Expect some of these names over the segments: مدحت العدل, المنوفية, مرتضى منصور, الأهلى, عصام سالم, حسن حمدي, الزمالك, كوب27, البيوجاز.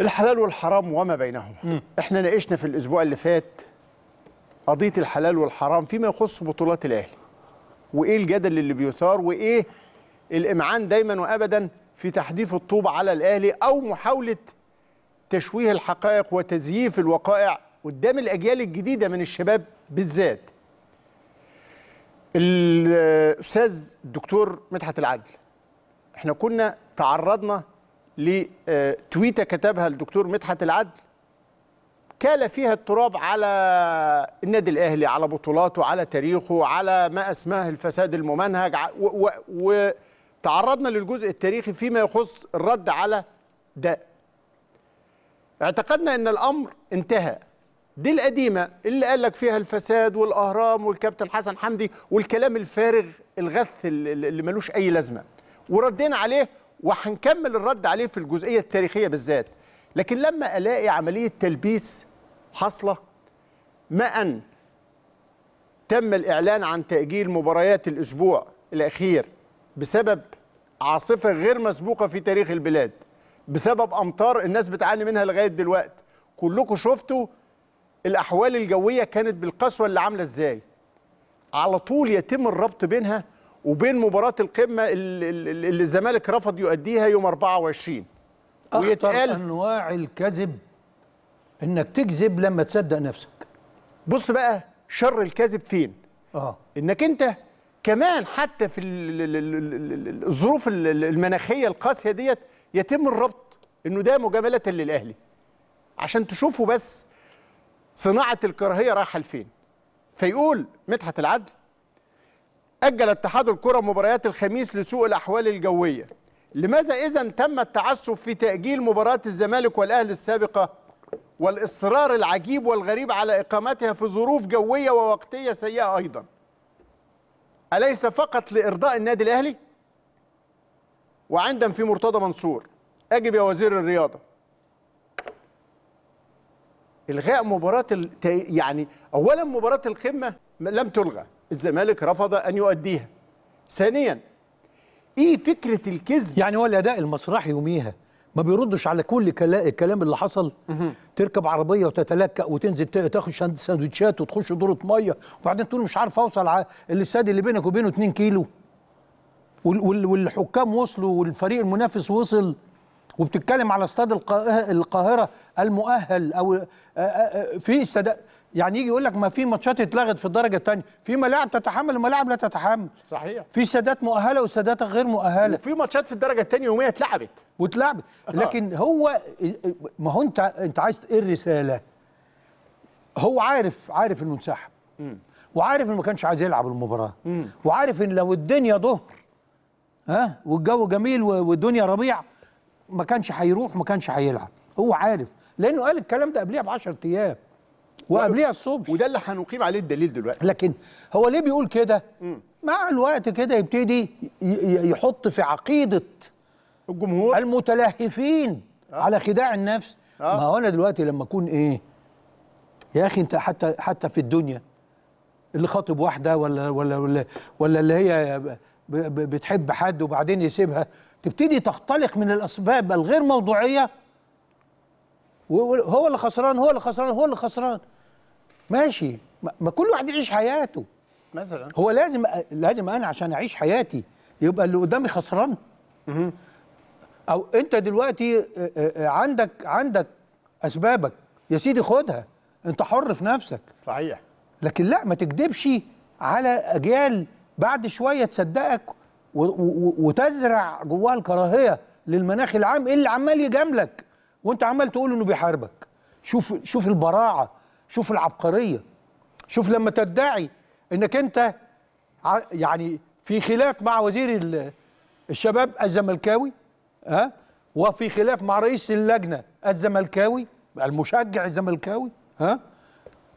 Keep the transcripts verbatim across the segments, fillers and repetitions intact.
الحلال والحرام وما بينهما. م. احنا ناقشنا في الاسبوع اللي فات قضيه الحلال والحرام فيما يخص بطولات الاهلي، وايه الجدل اللي بيثار، وايه الامعان دايما وابدا في تحديث الطوب على الاهلي او محاوله تشويه الحقائق وتزييف الوقائع قدام الاجيال الجديده من الشباب بالذات. الاستاذ الدكتور مدحت العدل، احنا كنا تعرضنا لتويته كتبها الدكتور مدحت العدل كال فيها التراب على النادي الاهلي، على بطولاته، على تاريخه، على ما اسماه الفساد الممنهج، وتعرضنا للجزء التاريخي فيما يخص الرد على ده. اعتقدنا ان الامر انتهى. دي القديمه اللي قال لك فيها الفساد والاهرام والكابتن حسن حمدي والكلام الفارغ الغث اللي ملوش اي لازمه، وردينا عليه وهنكمل الرد عليه في الجزئيه التاريخيه بالذات. لكن لما الاقي عمليه تلبيس حاصله، ما ان تم الاعلان عن تاجيل مباريات الاسبوع الاخير بسبب عاصفه غير مسبوقه في تاريخ البلاد، بسبب امطار الناس بتعاني منها لغايه دلوقتي، كلكم شفتوا الاحوال الجويه كانت بالقسوه اللي عامله ازاي. على طول يتم الربط بينها وبين مباراه القمه اللي الزمالك رفض يؤديها يوم أربعة وعشرين. ويتقال انواع الكذب، انك تكذب لما تصدق نفسك. بص بقى شر الكذب فين؟ اه انك انت كمان حتى في الظروف المناخيه القاسيه ديت يتم الربط انه ده مجامله للاهلي، عشان تشوفوا بس صناعه الكراهيه رايحه لفين. فيقول مدحت العدل: أجل اتحاد الكرة مباريات الخميس لسوء الأحوال الجوية، لماذا إذن تم التعسف في تأجيل مباراة الزمالك والأهلي السابقة والإصرار العجيب والغريب على إقامتها في ظروف جوية ووقتية سيئة أيضا؟ أليس فقط لإرضاء النادي الأهلي؟ وعندما في مرتضى منصور: أجب يا وزير الرياضة. إلغاء مباراة الت... يعني أولا مباراة القمة لم تلغى، الزمالك رفض أن يؤديها. ثانيا، إيه فكرة الكذب؟ يعني هو الأداء المسرحي يوميها ما بيردش على كل الكلام اللي حصل. تركب عربية وتتلكأ وتنزل تاخد سندوتشات وتخش دورة مية، وبعدين تقول مش عارف أوصل على الاستاد اللي بينك وبينه اتنين كيلو، والحكام وصلوا والفريق المنافس وصل، وبتتكلم على استاد القاهرة المؤهل أو في استاد. يعني يجي يقول لك ما في ماتشات اتلغت في الدرجه الثانيه، في ملاعب تتحمل وملاعب لا تتحمل. صحيح. في سادات مؤهله وسادات غير مؤهله. وفي ماتشات في الدرجه الثانيه يوميه اتلعبت. واتلعبت، لكن هو ما هو انت انت عايز ايه الرساله؟ هو عارف عارف المنسحب. وعارف انه ما كانش عايز يلعب المباراه. م. وعارف ان لو الدنيا ظهر ها والجو جميل والدنيا ربيع ما كانش هيروح، ما كانش هيلعب. هو عارف، لانه قال الكلام ده قبلها ب عشرة ايام. وقبليها الصبح، وده اللي هنقيم عليه الدليل دلوقتي. لكن هو ليه بيقول كده؟ مع الوقت كده يبتدي يحط في عقيده الجمهور المتلهفين أه؟ على خداع النفس. أه؟ ما هو انا دلوقتي لما اكون ايه؟ يا اخي انت حتى حتى في الدنيا اللي خاطب واحده ولا ولا ولا, ولا اللي هي بتحب حد وبعدين يسيبها، تبتدي تختلق من الاسباب الغير موضوعيه. هو اللي خسران هو اللي خسران هو اللي خسران. ماشي، ما كل واحد يعيش حياته. مثلا هو لازم لازم انا عشان اعيش حياتي يبقى اللي قدامي خسران؟ اها. او انت دلوقتي عندك عندك اسبابك يا سيدي، خدها، انت حر في نفسك. صحيح. لكن لا، ما تكدبش على اجيال بعد شويه تصدقك وتزرع جواها الكراهيه للمناخ العام اللي عمال يجاملك وانت عمال تقول انه بيحاربك. شوف شوف البراعه، شوف العبقريه، شوف لما تدعي انك انت يعني في خلاف مع وزير الشباب الزملكاوي، ها، وفي خلاف مع رئيس اللجنه الزملكاوي المشجع الزملكاوي، ها،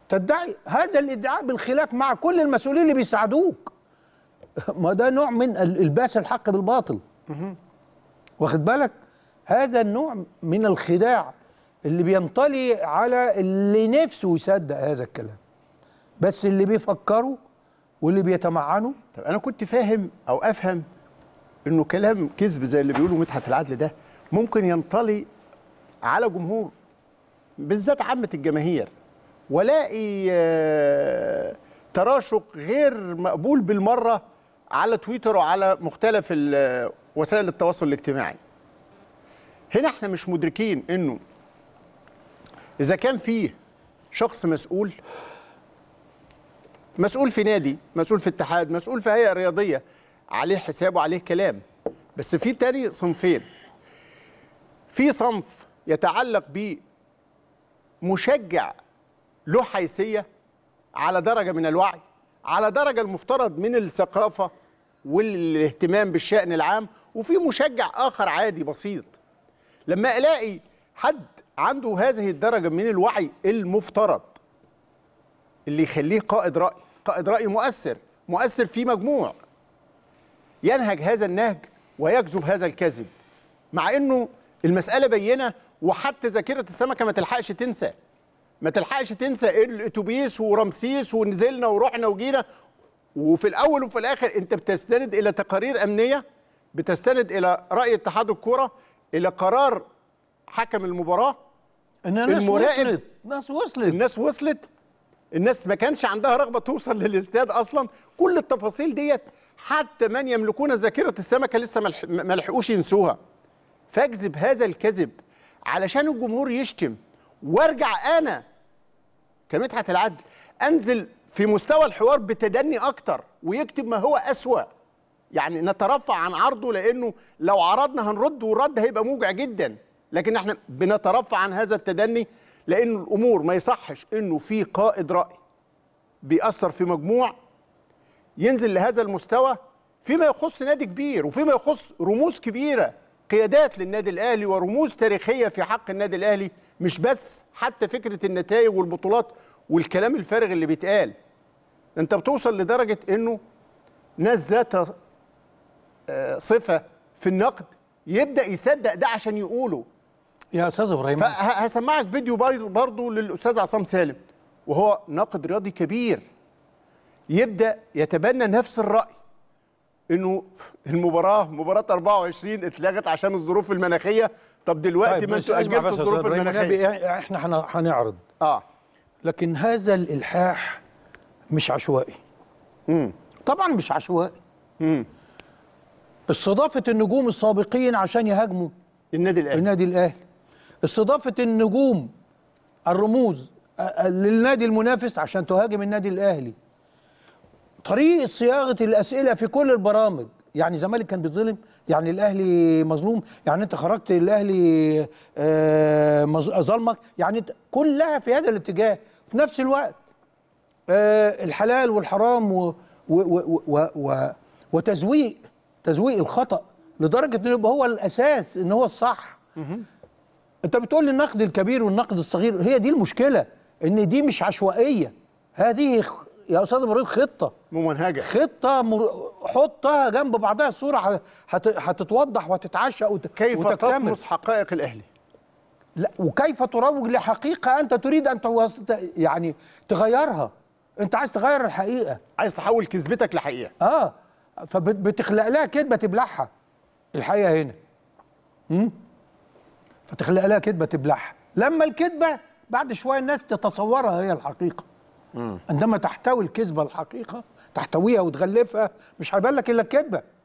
تدعي هذا الادعاء بالخلاف مع كل المسؤولين اللي بيساعدوك. ما ده نوع من الباس الحق بالباطل. واخد بالك؟ هذا النوع من الخداع اللي بينطلي على اللي نفسه يصدق هذا الكلام، بس اللي بيفكروا واللي بيتمعنوا. طب انا كنت فاهم او افهم انه كلام كذب زي اللي بيقوله مدحت العدل ده ممكن ينطلي على جمهور بالذات عامة الجماهير، ولاقي تراشق غير مقبول بالمرة على تويتر وعلى مختلف وسائل التواصل الاجتماعي. هنا احنا مش مدركين انه اذا كان فيه شخص مسؤول، مسؤول في نادي، مسؤول في اتحاد، مسؤول في هيئة رياضية، عليه حساب وعليه كلام. بس في تاني صنفين، في صنف يتعلق بمشجع له حيثية على درجة من الوعي، على درجة المفترض من الثقافة والاهتمام بالشأن العام، وفي مشجع آخر عادي بسيط. لما ألاقي حد عنده هذه الدرجة من الوعي المفترض اللي يخليه قائد رأي، قائد رأي مؤثر، مؤثر في مجموع، ينهج هذا النهج ويكذب هذا الكذب، مع أنه المسألة بينة، وحتى ذاكرة السمكة ما تلحقش تنسى، ما تلحقش تنسى الأتوبيس ورمسيس ونزلنا ورحنا وجينا. وفي الأول وفي الآخر أنت بتستند إلى تقارير أمنية، بتستند إلى رأي اتحاد الكرة، إلى قرار حكم المباراة، المراقب. الناس وصلت، الناس وصلت، الناس ما كانش عندها رغبة توصل للاستاد أصلا. كل التفاصيل ديت حتى من يملكون ذاكرة السمكة لسه ما لحقوش ينسوها. فاكذب هذا الكذب علشان الجمهور يشتم، وارجع أنا كمدحت العدل أنزل في مستوى الحوار بتدني أكتر، ويكتب ما هو أسوأ، يعني نترفع عن عرضه، لأنه لو عرضنا هنرد، والرد هيبقى موجع جدا. لكن احنا بنترفع عن هذا التدني، لأن الأمور ما يصحش أنه في قائد رأي بيأثر في مجموع ينزل لهذا المستوى فيما يخص نادي كبير، وفيما يخص رموز كبيرة، قيادات للنادي الأهلي، ورموز تاريخية في حق النادي الأهلي، مش بس حتى فكرة النتائج والبطولات والكلام الفارغ اللي بيتقال. أنت بتوصل لدرجة أنه ناس ذات صفة في النقد يبدأ يصدق ده عشان يقوله. يا أستاذ إبراهيم، هسمعك فيديو برضه للأستاذ عصام سالم، وهو ناقد رياضي كبير، يبدأ يتبنى نفس الرأي، إنه المباراة مباراة أربعة وعشرين اتلغت عشان الظروف المناخية. طب دلوقتي ما انتوا أجلتوا الظروف المناخية، احنا هنعرض. اه لكن هذا الإلحاح مش عشوائي. امم طبعا مش عشوائي. امم استضافة النجوم السابقين عشان يهاجموا النادي الأهلي، النادي الأهلي استضافة النجوم الرموز للنادي المنافس عشان تهاجم النادي الأهلي، طريقة صياغة الأسئلة في كل البرامج. يعني الزمالك كان بيتظلم، يعني الأهلي مظلوم، يعني أنت خرجت الأهلي آه ظلمك، يعني أنت كلها في هذا الاتجاه. في نفس الوقت آه الحلال والحرام و و و و و وتزويق، تزويق الخطأ لدرجة إنه يبقى هو الأساس إن هو الصح. أنت بتقول لي النقد الكبير والنقد الصغير، هي دي المشكلة، إن دي مش عشوائية، هذه يا استاذ ابراهيم خطه ممنهجه، خطه مر... حطها جنب بعضها، الصوره هت... هتتوضح وتتعشق وت... كيف وتكتمل. تطمس حقائق الاهلي، لا، وكيف تروج لحقيقه انت تريد ان توسط... يعني تغيرها. انت عايز تغير الحقيقه، عايز تحول كذبتك لحقيقه، اه فبتخلق لها كذبه تبلعها. الحقيقه هنا امم فتخلق لها كذبه تبلعها، لما الكذبه بعد شويه الناس تتصورها هي الحقيقه. عندما تحتوي الكذبة الحقيقة، تحتويها وتغلفها، مش هيبان لك إلا الكذبة.